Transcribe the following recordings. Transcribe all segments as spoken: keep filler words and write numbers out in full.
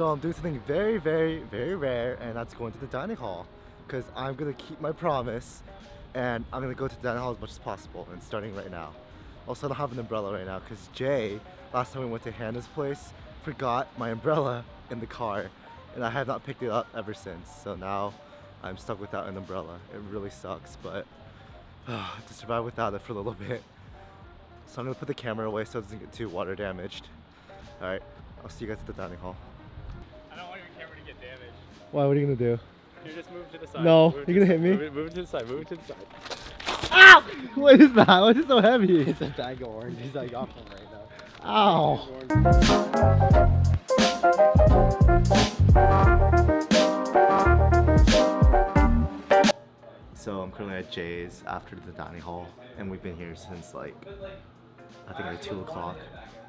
So I'm doing something very, very, very rare, and that's going to the dining hall. Because I'm going to keep my promise, and I'm going to go to the dining hall as much as possible, and starting right now. Also, I don't have an umbrella right now, because Jay, last time we went to Hannah's place, forgot my umbrella in the car, and I have not picked it up ever since. So now I'm stuck without an umbrella. It really sucks, but uh, to survive without it for a little bit. So I'm going to put the camera away so it doesn't get too water damaged. Alright, I'll see you guys at the dining hall. I don't want your camera to get damaged. Why? What are you going to do? You just move to the side. No, move you're gonna hit me? Move it, move it to the side, move it to the side. Ow! What is that? Why is it so heavy? It's a bag of oranges I got from right now. Ow! So I'm currently at Jay's after the dining hall, and we've been here since like, I think like two o'clock,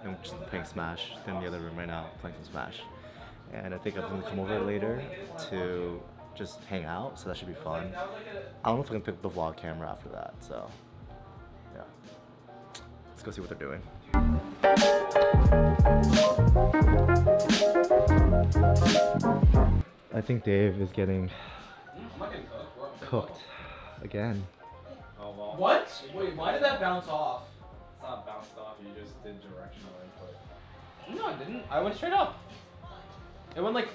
and we're just playing Smash. Then the other room right now, playing some Smash. And I think I'm gonna come over later to just hang out, so that should be fun. I don't know if I can pick up the vlog camera after that, so yeah. Let's go see what they're doing. I think Dave is getting cooked again. What? Wait, why did that bounce off? It's not bounced off, you just did directional input. No, I didn't. I went straight up. It went like...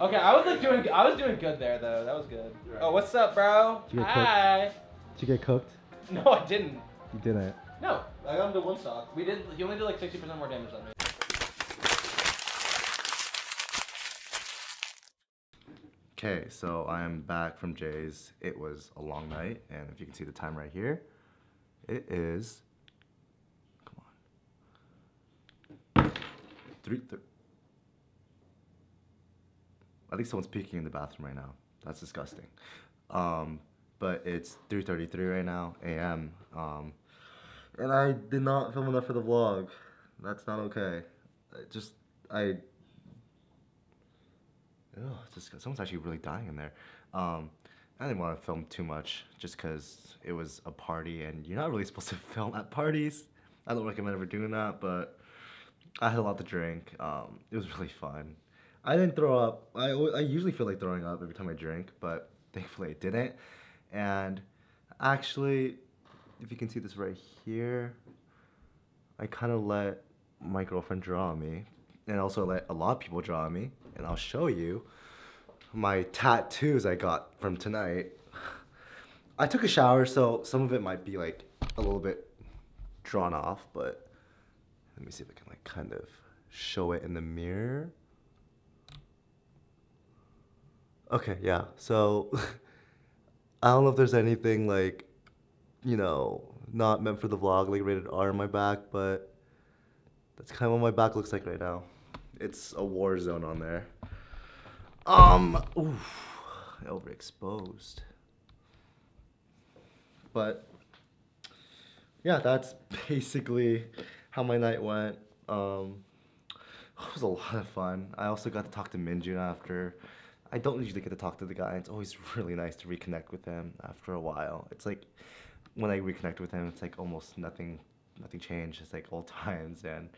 Okay, I was like doing I was doing good there though. That was good. Oh, what's up, bro? Did Hi. Did you get cooked? No, I didn't. You didn't. No, I got him to one stock. We did. He only did like sixty percent more damage than me. Okay, so I am back from Jay's. It was a long night, and if you can see the time right here, it is. Come on. Three. Th I think someone's peeking in the bathroom right now. That's disgusting. Um, but it's three thirty-three right now, A M Um, and I did not film enough for the vlog. That's not okay. I just, I... Ugh, just, someone's actually really dying in there. Um, I didn't want to film too much just because it was a party and you're not really supposed to film at parties. I don't recommend ever doing that, but I had a lot to drink. Um, it was really fun. I didn't throw up. I, I usually feel like throwing up every time I drink, but thankfully I didn't. And actually, if you can see this right here, I kind of let my girlfriend draw me, and also let a lot of people draw me, and I'll show you my tattoos I got from tonight. I took a shower, so some of it might be like a little bit drawn off, but let me see if I can like kind of show it in the mirror. Okay, yeah, so I don't know if there's anything like, you know, not meant for the vlog, like rated R on my back, but that's kind of what my back looks like right now. It's a war zone on there. Um, oof, I overexposed. But yeah, that's basically how my night went. Um, it was a lot of fun. I also got to talk to Minjun after. I don't usually get to talk to the guy. It's always really nice to reconnect with him after a while. It's like when I reconnect with him, it's like almost nothing, nothing changed. It's like old times, and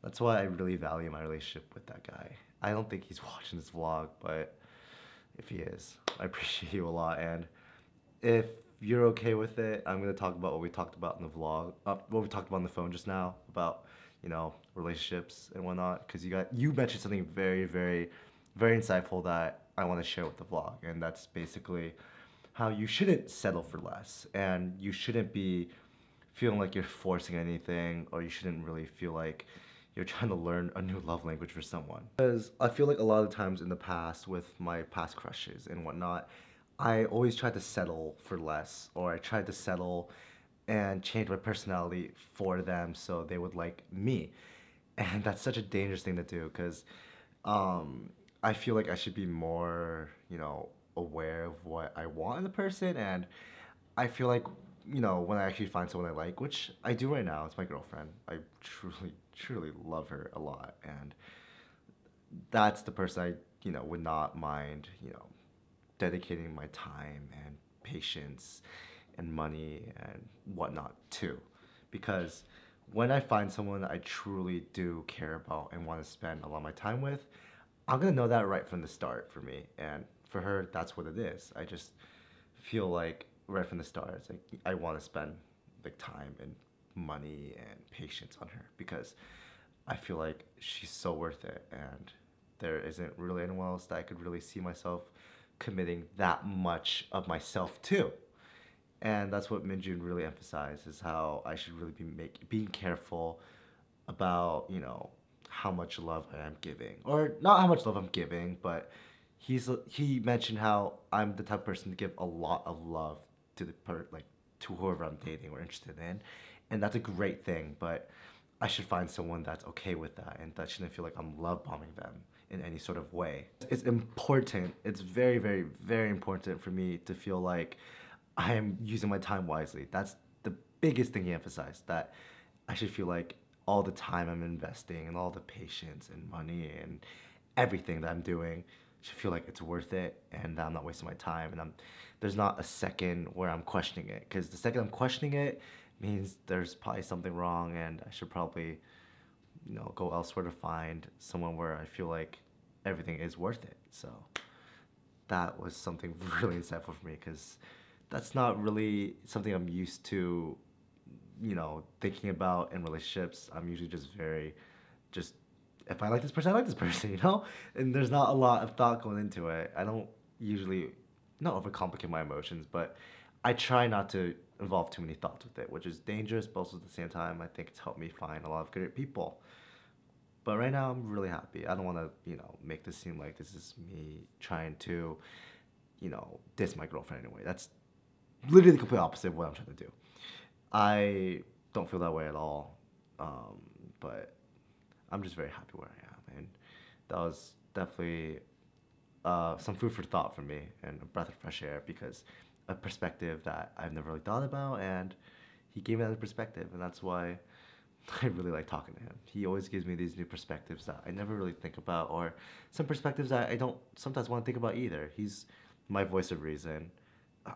that's why I really value my relationship with that guy. I don't think he's watching this vlog, but if he is, I appreciate you a lot. And if you're okay with it, I'm gonna talk about what we talked about in the vlog, uh, what we talked about on the phone just now about, you know, relationships and whatnot. Because you got you mentioned something very, very, very insightful that I want to share with the vlog, and that's basically how you shouldn't settle for less, and you shouldn't be feeling like you're forcing anything, or you shouldn't really feel like you're trying to learn a new love language for someone. Because I feel like a lot of times in the past with my past crushes and whatnot, I always tried to settle for less, or I tried to settle and change my personality for them so they would like me. And that's such a dangerous thing to do, because um, I feel like I should be more, you know, aware of what I want in the person, and I feel like, you know, when I actually find someone I like, which I do right now, it's my girlfriend. I truly, truly love her a lot, and that's the person I, you know, would not mind, you know, dedicating my time and patience and money and whatnot to, because when I find someone that I truly do care about and want to spend a lot of my time with, I'm gonna know that right from the start for me. And for her, that's what it is. I just feel like right from the start, it's like I want to spend like time and money and patience on her because I feel like she's so worth it, and there isn't really anyone else that I could really see myself committing that much of myself to. And that's what Minjun really emphasized, is how I should really be make, being careful about, you know, how much love I am giving. Or not how much love I'm giving, but he's he mentioned how I'm the type of person to give a lot of love to the per, like to whoever I'm dating or interested in. And that's a great thing, but I should find someone that's okay with that and that shouldn't feel like I'm love bombing them in any sort of way. It's important. It's very, very, very important for me to feel like I am using my time wisely. That's the biggest thing he emphasized, that I should feel like all the time I'm investing and all the patience and money and everything that I'm doing should feel like it's worth it and that I'm not wasting my time. And I'm, there's not a second where I'm questioning it, because the second I'm questioning it means there's probably something wrong and I should probably, you know, go elsewhere to find someone where I feel like everything is worth it. So that was something really insightful for me, because that's not really something I'm used to, you know, thinking about in relationships. I'm usually just very, just, if I like this person, I like this person, you know? And there's not a lot of thought going into it. I don't usually, not overcomplicate my emotions, but I try not to involve too many thoughts with it, which is dangerous, but also at the same time, I think it's helped me find a lot of good people. But right now, I'm really happy. I don't want to, you know, make this seem like this is me trying to, you know, diss my girlfriend anyway. That's literally the complete opposite of what I'm trying to do. I don't feel that way at all, um, but I'm just very happy where I am, and that was definitely uh, some food for thought for me and a breath of fresh air, because a perspective that I've never really thought about, and he gave me that perspective, and that's why I really like talking to him. He always gives me these new perspectives that I never really think about, or some perspectives that I don't sometimes want to think about either. He's my voice of reason.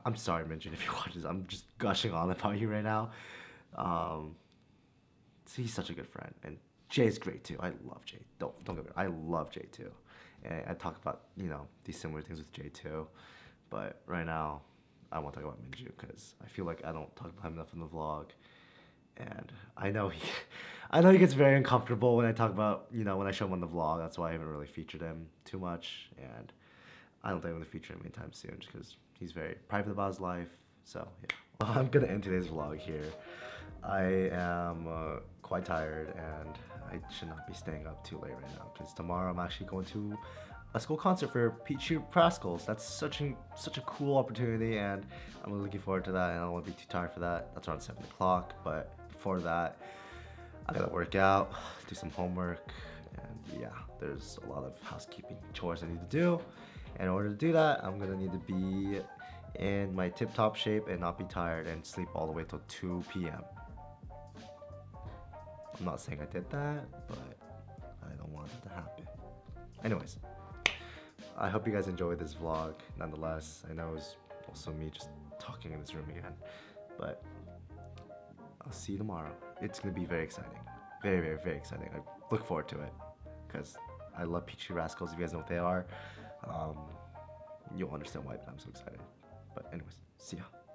I'm sorry, Minjun, if you watch this, I'm just gushing on about you right now. Um, so he's such a good friend, and Jay's great too. I love Jay. Don't don't get me wrong. I love Jay too, and I talk about, you know, these similar things with Jay too. But right now, I want to talk about Minjun because I feel like I don't talk about him enough in the vlog, and I know he, I know he gets very uncomfortable when I talk about, you know, when I show him on the vlog. That's why I haven't really featured him too much, and I don't think I'm gonna feature him anytime soon just because he's very private about his life. So yeah, well, I'm gonna end today's vlog here. I am uh, quite tired, and I should not be staying up too late right now because tomorrow I'm actually going to a school concert for Peachy Rascals. That's such a such a cool opportunity, and I'm looking forward to that, and I don't want to be too tired for that. That's around seven o'clock, but before that, I gotta work out, do some homework, and yeah, there's a lot of housekeeping chores I need to do. In order to do that, I'm gonna need to be in my tip-top shape and not be tired and sleep all the way till two P M I'm not saying I did that, but I don't want it to happen. Anyways, I hope you guys enjoyed this vlog nonetheless. I know it was also me just talking in this room again, but I'll see you tomorrow. It's gonna be very exciting. Very, very, very exciting. I look forward to it because I love Peachy Rascals. If you guys know what they are, um, you'll understand why I'm so excited. But anyways, see ya.